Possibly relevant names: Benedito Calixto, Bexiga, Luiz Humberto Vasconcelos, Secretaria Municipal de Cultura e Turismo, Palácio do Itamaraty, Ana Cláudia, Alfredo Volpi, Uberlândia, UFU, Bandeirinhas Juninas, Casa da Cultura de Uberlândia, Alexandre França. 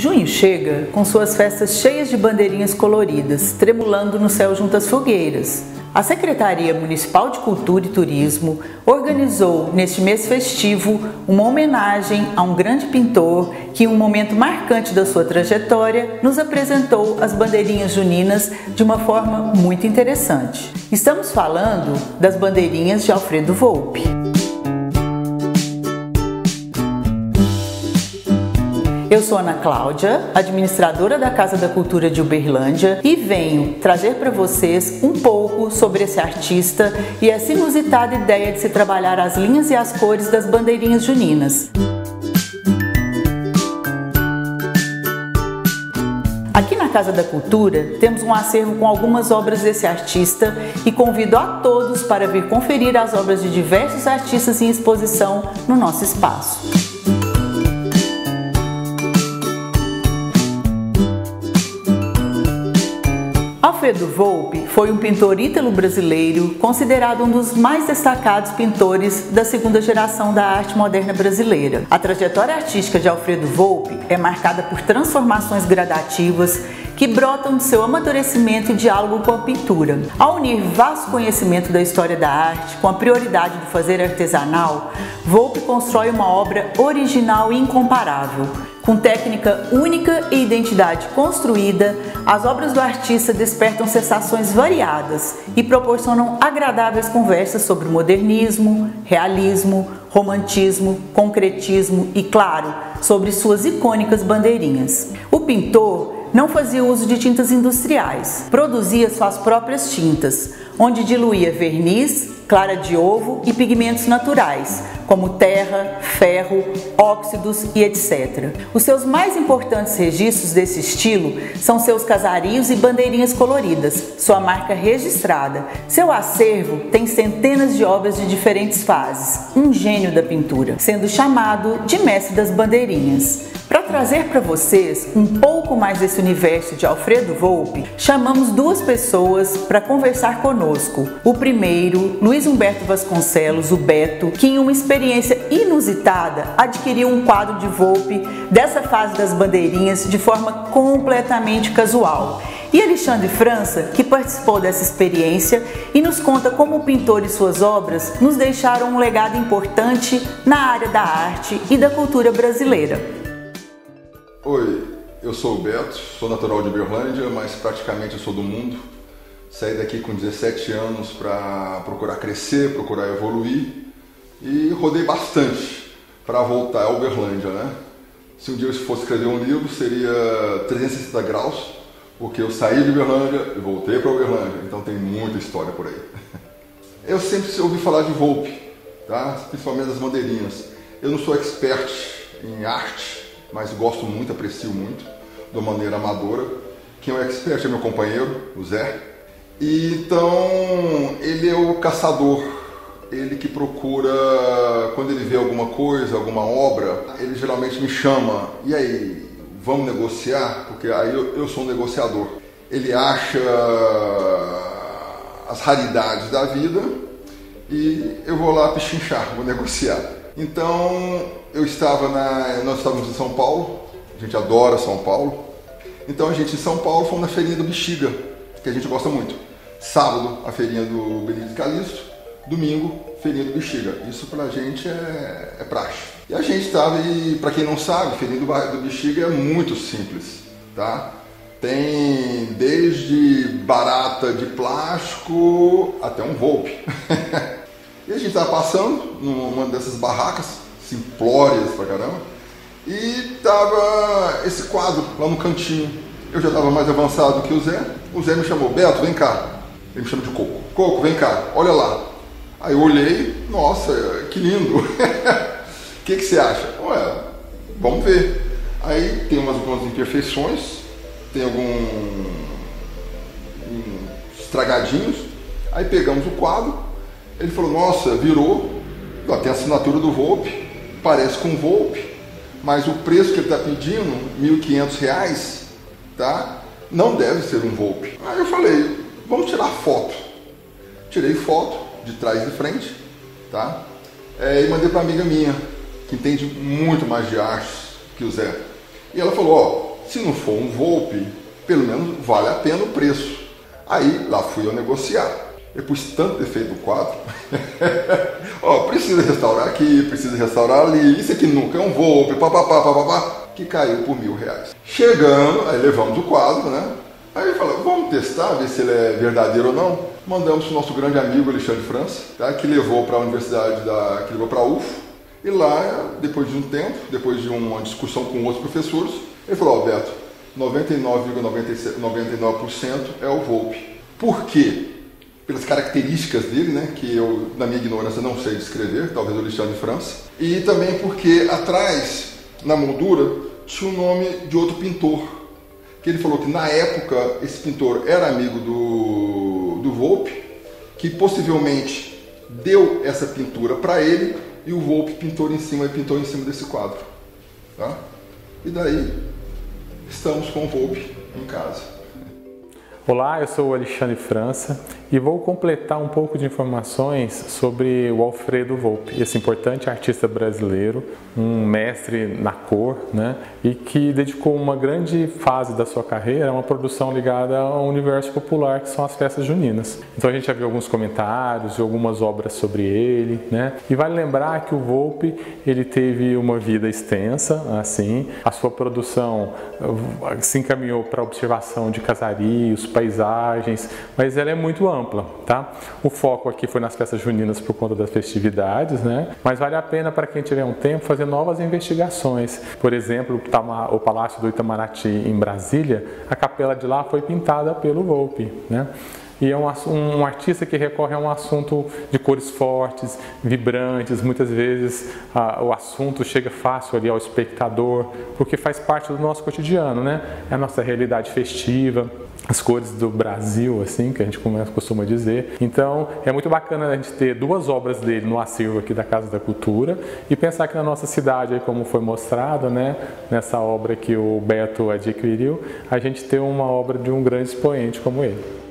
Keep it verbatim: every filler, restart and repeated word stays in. Junho chega com suas festas cheias de bandeirinhas coloridas, tremulando no céu junto às fogueiras. A Secretaria Municipal de Cultura e Turismo organizou, neste mês festivo, uma homenagem a um grande pintor que, em um momento marcante da sua trajetória, nos apresentou as bandeirinhas juninas de uma forma muito interessante. Estamos falando das bandeirinhas de Alfredo Volpi. Eu sou Ana Cláudia, administradora da Casa da Cultura de Uberlândia, e venho trazer para vocês um pouco sobre esse artista e essa inusitada ideia de se trabalhar as linhas e as cores das bandeirinhas juninas. Aqui na Casa da Cultura temos um acervo com algumas obras desse artista e convido a todos para vir conferir as obras de diversos artistas em exposição no nosso espaço. Alfredo Volpi foi um pintor ítalo-brasileiro considerado um dos mais destacados pintores da segunda geração da arte moderna brasileira. A trajetória artística de Alfredo Volpi é marcada por transformações gradativas que brotam de seu amadurecimento e diálogo com a pintura. Ao unir vasto conhecimento da história da arte com a prioridade do fazer artesanal, Volpi constrói uma obra original e incomparável. Com técnica única e identidade construída, as obras do artista despertam sensações variadas e proporcionam agradáveis conversas sobre modernismo, realismo, romantismo, concretismo e, claro, sobre suas icônicas bandeirinhas. O pintor não fazia uso de tintas industriais, produzia suas próprias tintas, onde diluía verniz, clara de ovo e pigmentos naturais, como terra, ferro, óxidos e etcétera. Os seus mais importantes registros desse estilo são seus casarinhos e bandeirinhas coloridas, sua marca registrada. Seu acervo tem centenas de obras de diferentes fases, um gênio da pintura, sendo chamado de mestre das bandeirinhas. Para trazer para vocês um pouco mais desse universo de Alfredo Volpi, chamamos duas pessoas para conversar conosco. O primeiro, Luiz Humberto Vasconcelos, o Beto, que em uma experiência inusitada adquiriu um quadro de Volpi dessa fase das bandeirinhas de forma completamente casual. E Alexandre França, que participou dessa experiência e nos conta como o pintor e suas obras nos deixaram um legado importante na área da arte e da cultura brasileira. Oi, eu sou o Beto, sou natural de Uberlândia, mas praticamente eu sou do mundo. Saí daqui com dezessete anos para procurar crescer, procurar evoluir, e rodei bastante para voltar a Uberlândia, né? Se um dia eu fosse escrever um livro, seria trezentos e sessenta graus, porque eu saí de Uberlândia e voltei para Uberlândia, então tem muita história por aí. Eu sempre ouvi falar de Volpi, tá? Principalmente das bandeirinhas. Eu não sou expert em arte, mas gosto muito, aprecio muito, de uma maneira amadora. Quem é o expert é meu companheiro, o Zé. E então, ele é o caçador, ele que procura, quando ele vê alguma coisa, alguma obra, ele geralmente me chama, e aí, vamos negociar? Porque aí eu, eu sou um negociador. Ele acha as raridades da vida e eu vou lá pichinchar, vou negociar. Então, eu estava na, nós estávamos em São Paulo, a gente adora São Paulo, então a gente em São Paulo fomos na feirinha do Bexiga, que a gente gosta muito. Sábado, a feirinha do Benedito Calixto. Domingo, feirinha do Bexiga. Isso pra gente é, é praxe. E a gente estava, e pra quem não sabe, feirinha do, do Bexiga é muito simples, tá? Tem desde barata de plástico até um Volpi. E a gente estava passando numa dessas barracas, simplórias pra caramba, e tava esse quadro lá no cantinho. Eu já estava mais avançado que o Zé. O Zé me chamou, Beto, vem cá. Ele me chama de Coco. Coco, vem cá, olha lá. Aí eu olhei, nossa, que lindo. O que, que você acha? Ué, vamos ver. Aí tem umas algumas imperfeições, tem alguns estragadinhos. Aí pegamos o quadro, ele falou, nossa, virou. Ó, tem a assinatura do Volpi, parece com o Volpi, mas o preço que ele está pedindo, mil e quinhentos reais, tá? Não deve ser um Volpi. Aí eu falei, vamos tirar foto. Tirei foto de trás e frente, tá? É, e mandei para uma amiga minha, que entende muito mais de arte que o Zé. E ela falou, se não for um Volpi, pelo menos vale a pena o preço. Aí lá fui eu negociar. Eu pus tanto defeito no quadro. Ó, precisa restaurar aqui, precisa restaurar ali, isso aqui nunca é um Volpi, papapá, papapá, que caiu por mil reais. Chegando, aí levamos o quadro, né? Aí falou, vamos testar, ver se ele é verdadeiro ou não. Mandamos para o nosso grande amigo Alexandre França, tá? Que levou para a universidade, da, que levou para a U F U. E lá, depois de um tempo, depois de uma discussão com outros professores, ele falou, Alberto, noventa e nove vírgula noventa e nove por cento é o Volpi. Por quê? Pelas características dele, né, que eu, na minha ignorância, não sei descrever, talvez o Alexandre França. E também porque atrás, na moldura, tinha o nome de outro pintor, que ele falou que na época esse pintor era amigo do, do Volpi, que possivelmente deu essa pintura para ele, e o Volpi pintou em cima e pintou em cima desse quadro, tá? E daí estamos com o Volpi em casa. Olá, eu sou o Alexandre França e vou completar um pouco de informações sobre o Alfredo Volpi, esse importante artista brasileiro, um mestre na cor, né? E que dedicou uma grande fase da sua carreira a uma produção ligada ao universo popular, que são as festas juninas. Então a gente já viu alguns comentários e algumas obras sobre ele, né? E vale lembrar que o Volpi, ele teve uma vida extensa, assim, a sua produção se encaminhou para a observação de casarios, paisagens, mas ela é muito ampla, tá? O foco aqui foi nas festas juninas por conta das festividades, né? Mas vale a pena para quem tiver um tempo fazer novas investigações. Por exemplo, o Palácio do Itamaraty em Brasília, a capela de lá foi pintada pelo Volpi, né? E é um, um artista que recorre a um assunto de cores fortes, vibrantes. Muitas vezes a, o assunto chega fácil ali ao espectador, porque faz parte do nosso cotidiano, né? É a nossa realidade festiva, as cores do Brasil, assim, que a gente costuma dizer. Então, é muito bacana a gente ter duas obras dele no acervo aqui da Casa da Cultura e pensar que na nossa cidade, aí, como foi mostrado, né? Nessa obra que o Beto adquiriu, a gente tem uma obra de um grande expoente como ele.